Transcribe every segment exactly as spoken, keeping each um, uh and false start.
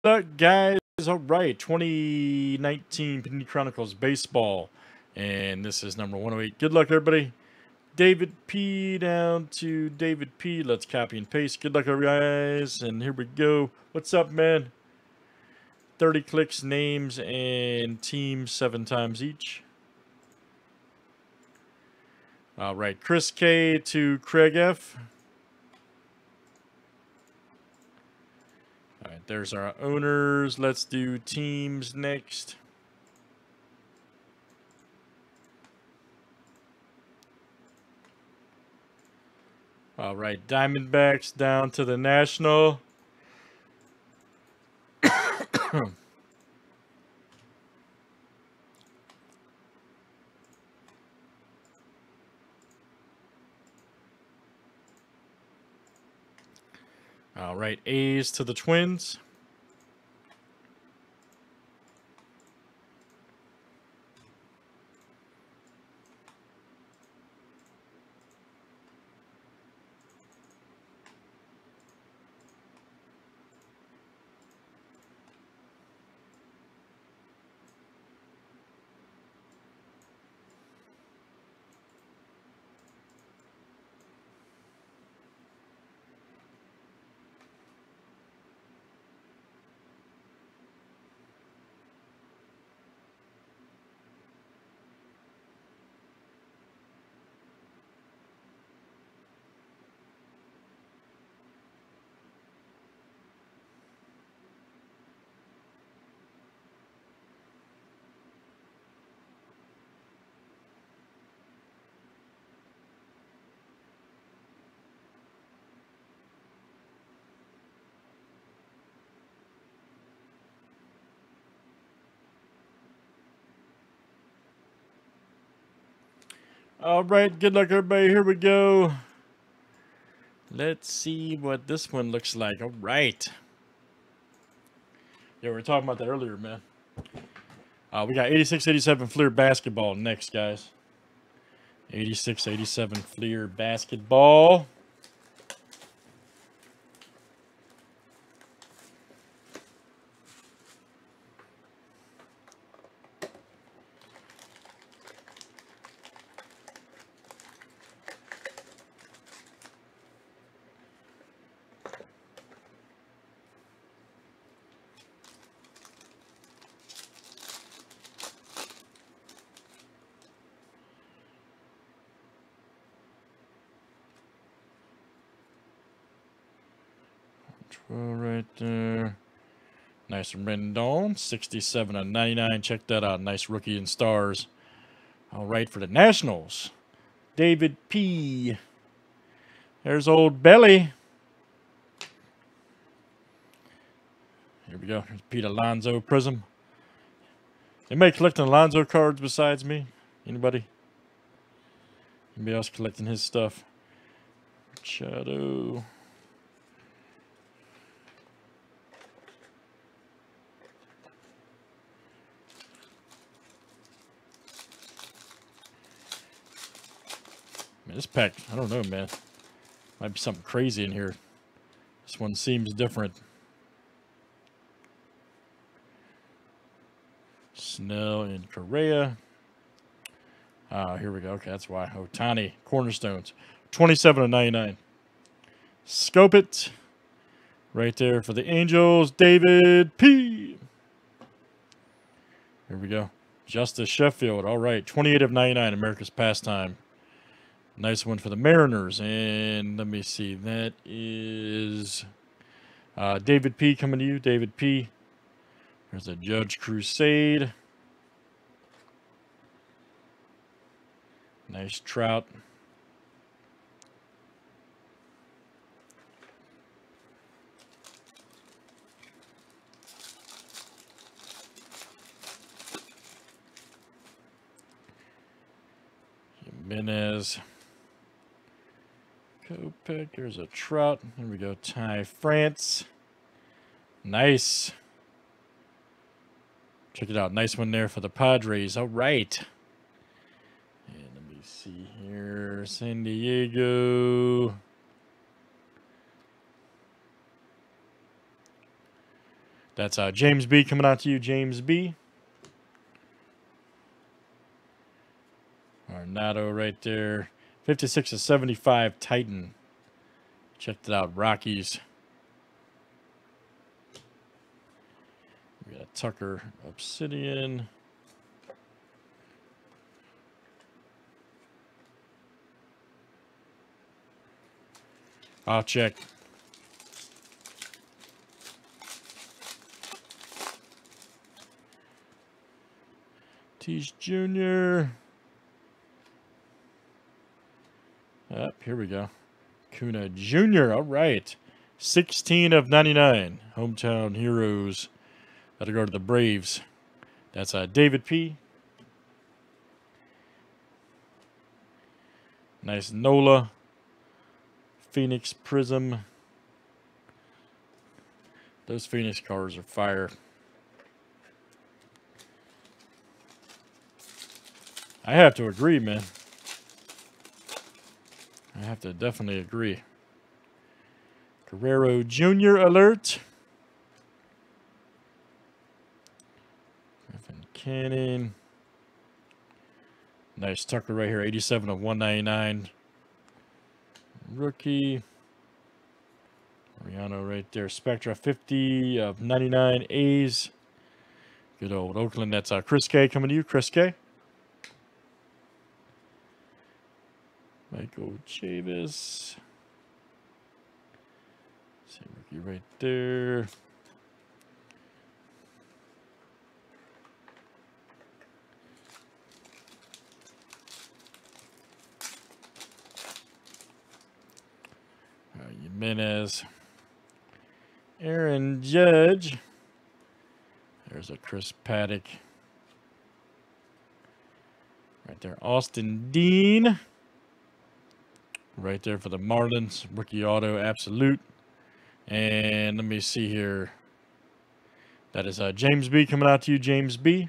What's up, guys? All right, twenty nineteen Panini Chronicles Baseball, and this is number one oh eight. Good luck, everybody. David P down to David P. Let's copy and paste. Good luck, guys, and here we go. What's up, man? thirty clicks, names, and teams seven times each. All right, Chris K to Craig F. All right, there's our owners. Let's do teams next. All right, Diamondbacks down to the National. All right, A's to the Twins. All right, good luck, everybody. Here we go. Let's see what this one looks like. All right. Yeah, we were talking about that earlier, man. Uh, we got eighty-six eighty-seven Fleer Basketball next, guys. eighty-six eighty-seven Fleer Basketball. Well, right there. Nice Rendon, sixty-seven out of ninety-nine. Check that out. Nice rookie and stars. All right, for the Nationals, David P. There's old Belly. Here we go. Here's Pete Alonso Prism. Anybody collecting Alonso cards besides me? Anybody? Anybody else collecting his stuff? Shadow. Man, this pack, I don't know, man. Might be something crazy in here. This one seems different. Snell and Correa. Ah, here we go. Okay, that's why. Otani, Cornerstones. twenty-seven of ninety-nine. Scope it. Right there for the Angels. David P. Here we go. Justice Sheffield. All right. twenty-eight of ninety-nine, America's Pastime. Nice one for the Mariners. And let me see. That is uh, David P. coming to you. David P. There's a Judge Crusade. Nice Trout. Jimenez. Copec, there's a Trout. Here we go. Tie France. Nice. Check it out. Nice one there for the Padres. All right. And let me see here. San Diego. That's uh, James B coming out to you, James B. Arnado right there. fifty-six of seventy-five Titan. Checked it out, Rockies. We got a Tucker Obsidian. I'll check. Tease Junior Up, here we go. Kuna Junior All right. sixteen of ninety-nine. Hometown Heroes. That'll go to the Braves. That's uh, David P. Nice NOLA. Phoenix Prism. Those Phoenix cars are fire. I have to agree, man. I have to definitely agree. Guerrero Junior alert. Griffin Cannon. Nice Tucker right here. eighty-seven of one ninety-nine. Rookie. Rihanna right there. Spectra fifty of ninety-nine. A's. Good old Oakland. That's uh, Chris K coming to you. Chris K. Michael Chavis. Same rookie right there. Uh, Jimenez. Aaron Judge. There's a Chris Paddock. Right there. Austin Dean. Right there for the Marlins. Rookie Auto Absolute. And let me see here. That is uh, James B coming out to you, James B.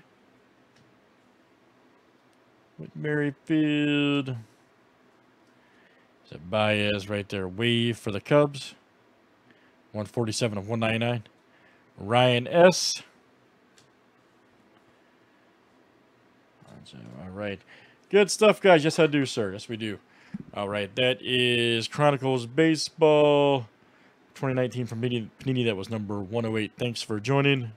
With Merrifield. It's a Baez right there. Wave for the Cubs. one forty-seven of one ninety-nine. Ryan S. All right. Good stuff, guys. Yes, I do, sir. Yes, we do. All right, that is Chronicles Baseball twenty nineteen from Panini. That was number one oh eight. Thanks for joining.